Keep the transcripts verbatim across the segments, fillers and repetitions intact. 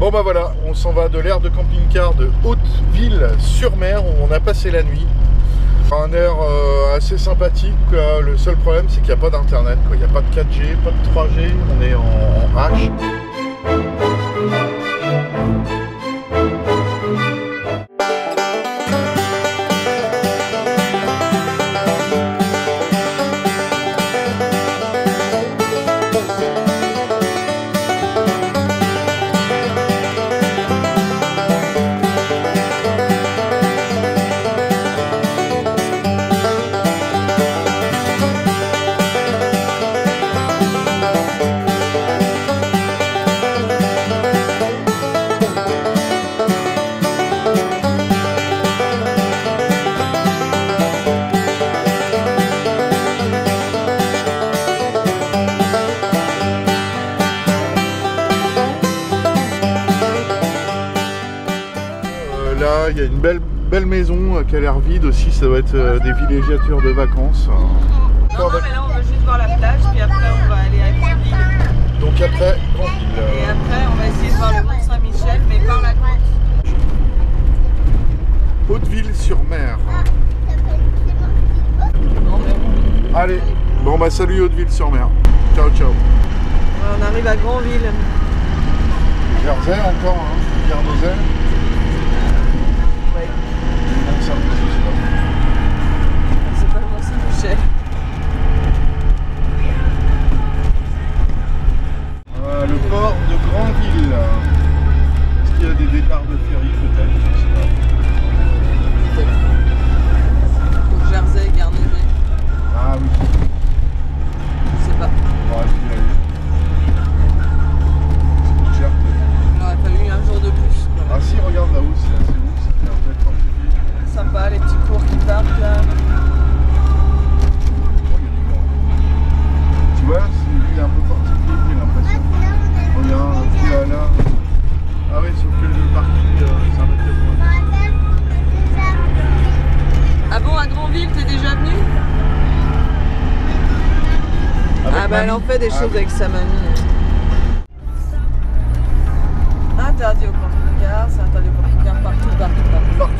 Bon bah voilà, on s'en va de l'aire de camping-car de Hauteville-sur-Mer où on a passé la nuit. Un air euh, assez sympathique, quoi. Le seul problème c'est qu'il n'y a pas d'internet, il n'y a pas de quatre G, pas de trois G, on est en H. Il y a une belle, belle maison qui a l'air vide aussi, ça doit être euh, des villégiatures de vacances. Non, non, mais là on va juste voir la plage, puis après on va aller à Granville. Donc après, Granville. Et après on va essayer de voir le Mont-Saint-Michel, mais par la côte. Hauteville-sur-Mer. Allez, bon bah salut Hauteville-sur-Mer. Ciao, ciao. On arrive à Granville. Jersey encore, hein, Gernoselle. C'est pas le Mont-Saint-Michel. Euh, le port de Granville. Est-ce qu'il y a des départs de ferry peut-être? Je sais pas. Peut-être. Jersey et Garnier. Ah oui. Je sais pas. Bon, est-ce qu'il y a eu? C'est plus cher. Il aurait fallu un jour de plus. Ah si, regarde là-haut, c'est assez beau, ça fait un peu tranquille. Sympa, les petits cours qui partent là. Oh, il y a du vent. Tu vois, celui-là est un peu particulier, j'ai l'impression. Oh, il y a un petit là, là. Ah oui, sauf que le parking, euh, c'est un autre point. Ah bon, à Granville, t'es déjà venu? Avec ah bah mamie. Elle en fait des ah, choses oui. Avec sa mamie. Interdit au camping-car, c'est interdit au camping-car partout, partout, partout. partout.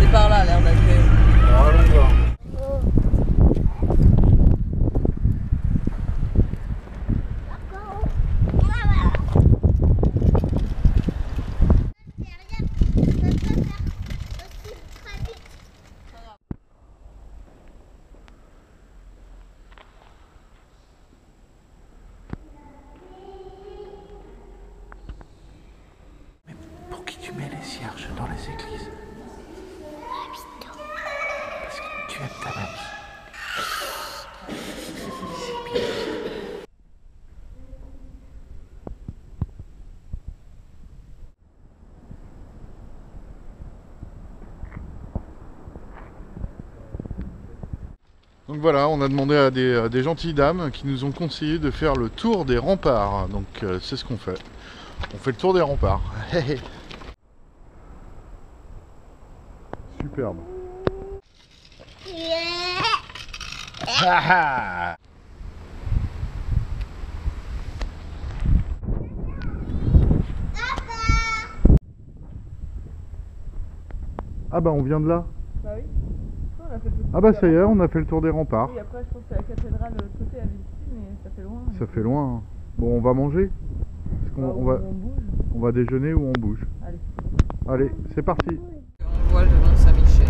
C'est par là l'air d'accueil. Ah, d'accord. Mais pour qui tu mets les cierges dans les églises? Donc voilà, on a demandé à des, à des gentilles dames qui nous ont conseillé de faire le tour des remparts. Donc euh, c'est ce qu'on fait. On fait le tour des remparts. Superbe. Yeah. Ah bah on vient de là. Bah oui. On a fait ah bah ça y est, on a fait le tour des remparts. Oui, après je pense que la cathédrale de l'autre côté à visiter, mais ça fait loin. Ça fait loin. Bon, on va manger. Parce qu'on bah, on va, on, on va déjeuner ou on bouge. Allez. Allez, c'est parti. On voit le Mont-Saint-Michel.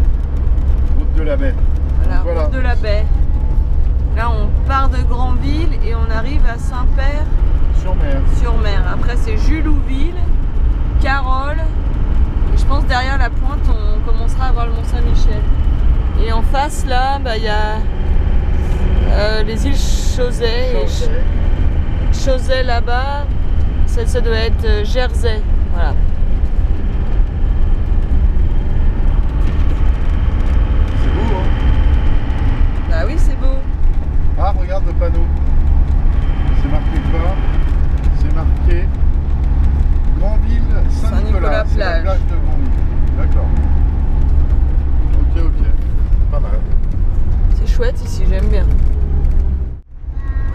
Route de la baie. Voilà, voilà, route de la baie. Là, on part de Granville et on arrive à Saint-Pair-sur-Mer. Sur mer. Après, c'est Jullouville, Carole. Et je pense derrière la pointe, on commencera à voir le Mont-Saint-Michel. Et en face, là, bah, y a euh, les îles Chausey. Chausey, là-bas, ça, ça doit être euh, Jersey. Voilà. C'est beau, hein? Bah oui, c'est beau. Ah, regarde le panneau. C'est marqué quoi? C'est marqué Granville Saint-Nicolas. C'est la plage de Granville. D'accord. Ok, ok. C'est chouette ici, j'aime bien.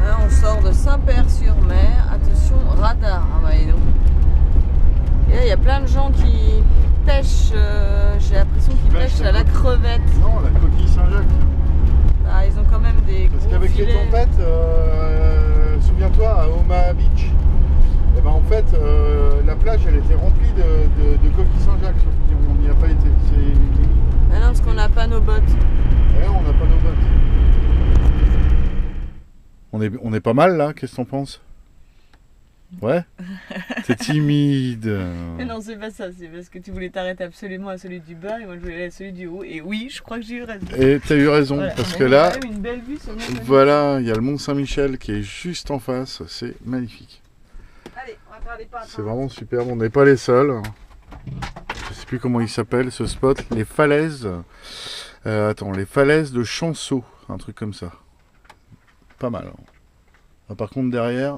Hein, on sort de Saint-Pair-sur-Mer. Attention, radar, hein, bah, et donc. Il y a plein de gens qui pêchent, euh, j'ai l'impression qu'ils pêchent à la crevette. Non, la coquille Saint-Jacques. Ah, ils ont quand même des gros filets. Parce qu'avec les tempêtes, euh, souviens-toi, à Omaha Beach, eh ben, en fait, euh, la plage, elle était remplie de, de, de coquilles Saint-Jacques, sauf qu'on n'y a pas été. Ah non, parce qu'on n'a pas nos bottes. Ouais, on n'a pas nos bottes. On est, on est pas mal, là, qu'est-ce que t'en penses? Ouais. C'est timide. Mais non, c'est pas ça, c'est parce que tu voulais t'arrêter absolument à celui du bas et moi je voulais aller à celui du haut. Et oui, je crois que j'ai eu raison. Et t'as eu raison, voilà, parce que là, une belle vue sur voilà, il y a le Mont-Saint-Michel qui est juste en face, c'est magnifique. Allez, on va faire des pâtes. C'est hein. Vraiment superbe, on n'est pas les seuls. Je sais plus comment il s'appelle ce spot, les falaises. Euh, attends, les falaises de Chanceaux, un truc comme ça. Pas mal. Hein. Ah, par contre, derrière.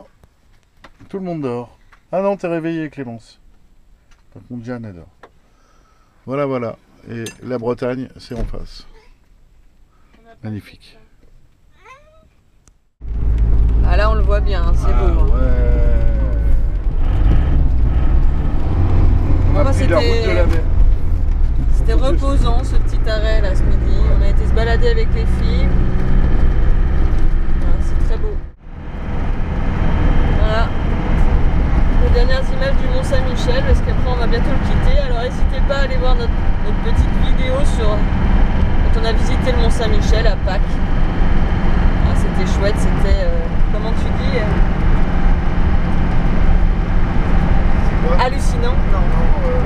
Tout le monde dort. Ah non, t'es réveillée, Clémence. Par contre, Jeanne adore. Voilà, voilà. Et la Bretagne, c'est en face. Magnifique. Ah là, on le voit bien, hein. C'est ah, beau. Hein. Ouais. On a bon, pris la route de la mer. C'était reposant, ce petit arrêt, là, ce midi. On a été se balader avec les filles. Ah, c'est très beau. Voilà. Les dernières images du Mont-Saint-Michel, parce qu'après on va bientôt le quitter. Alors n'hésitez pas à aller voir notre, notre petite vidéo sur quand on a visité le Mont-Saint-Michel à Pâques. Ah, c'était chouette, c'était... Euh, comment tu dis euh... hallucinant. Non, non, euh...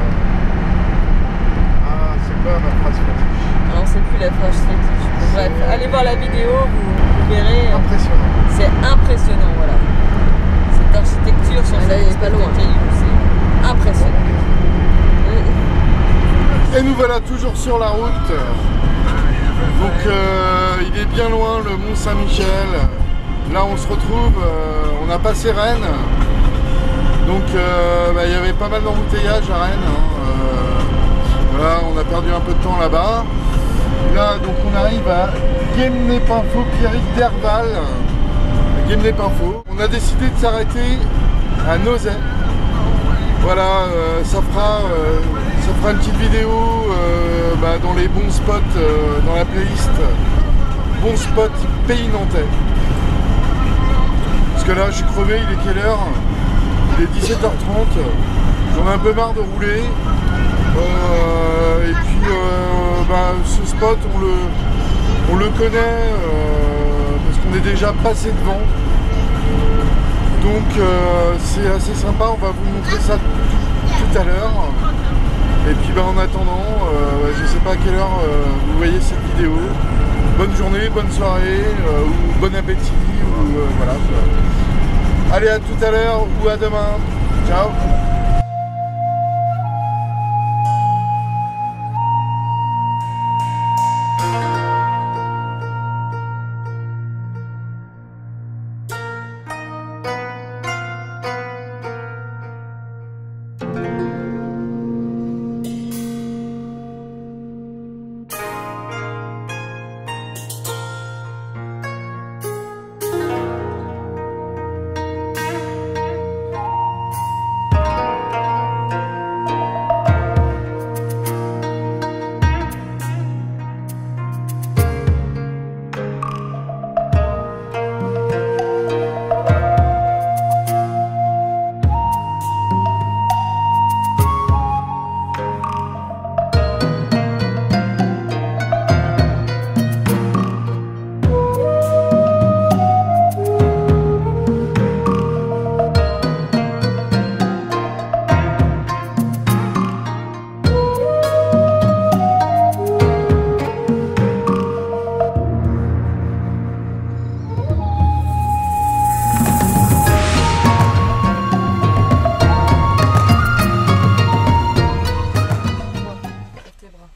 ah, c'est pas ma phrase fétiche. Non, c'est plus la phrase fétiche. Bref, allez voir la vidéo, vous, vous verrez. Euh... Impressionnant. C'est impressionnant, voilà. L'architecture sur les est pas loin, c'est impressionnant. Et nous voilà toujours sur la route. Donc euh, il est bien loin le Mont-Saint-Michel. Là on se retrouve, euh, on a passé Rennes. Donc euh, bah, il y avait pas mal d'embouteillages à Rennes. Hein. Euh, voilà, on a perdu un peu de temps là-bas. Là donc on arrive à Guémené-Pinfo-Pierrick-Derval. Guémené-Pinfo. On a décidé de s'arrêter à Nauset. Voilà, euh, ça, fera, euh, ça fera une petite vidéo euh, bah, dans les bons spots, euh, dans la playlist bons spots pays nantais. Parce que là, j'ai crevé, il est quelle heure? Il est dix-sept heures trente. J'en ai un peu marre de rouler. Euh, et puis, euh, bah, ce spot, on le, on le connaît euh, parce qu'on est déjà passé devant. Donc euh, c'est assez sympa, on va vous montrer ça tout à l'heure. Et puis bah, en attendant, euh, je ne sais pas à quelle heure euh, vous voyez cette vidéo. Bonne journée, bonne soirée, euh, ou bon appétit, ou euh, voilà. Allez, à tout à l'heure ou à demain. Ciao.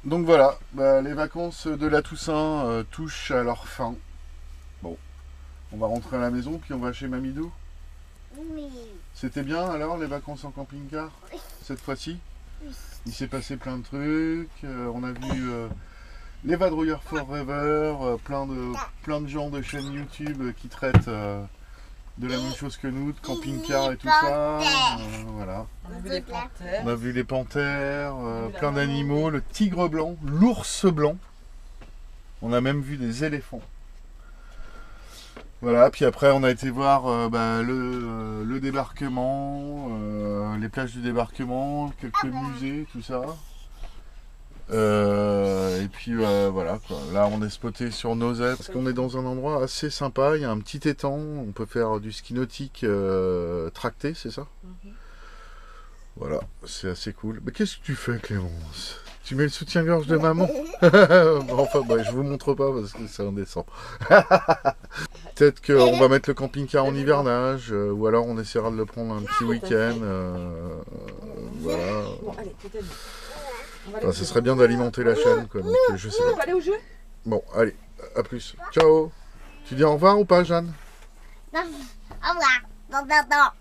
Donc voilà, bah, les vacances de la Toussaint euh, touchent à leur fin. Bon, on va rentrer à la maison, puis on va chez Mamidou. Oui. C'était bien alors les vacances en camping-car, oui. Cette fois-ci oui. Il s'est passé plein de trucs, euh, on a vu euh, les vadrouilleurs forever, euh, plein, de, plein de gens de chaînes YouTube qui traitent euh, de la même chose que nous, de camping-car et tout ça. Euh, voilà. On a vu les panthères. On a vu les panthères, euh, plein d'animaux, le tigre blanc, l'ours blanc. On a même vu des éléphants. Voilà, puis après on a été voir euh, bah, le, euh, le débarquement, euh, les plages du débarquement, quelques musées, tout ça. Euh, et puis euh, voilà, quoi. Là on est spoté sur Nauset, parce qu'on est dans un endroit assez sympa, il y a un petit étang, on peut faire du ski nautique euh, tracté, c'est ça? Mm-hmm. Voilà, c'est assez cool. Mais qu'est-ce que tu fais, Clémence? Tu mets le soutien-gorge de maman? Enfin, bah, je vous montre pas parce que c'est indécent. Peut-être qu'on va mettre le camping-car en hivernage, euh, ou alors on essaiera de le prendre un petit week-end. Euh, voilà. Enfin, ce serait bien d'alimenter la chaîne, quoi. Donc, je sais pas. Bon, allez, à plus. Ciao. Tu dis au revoir ou pas, Jeanne? Au revoir.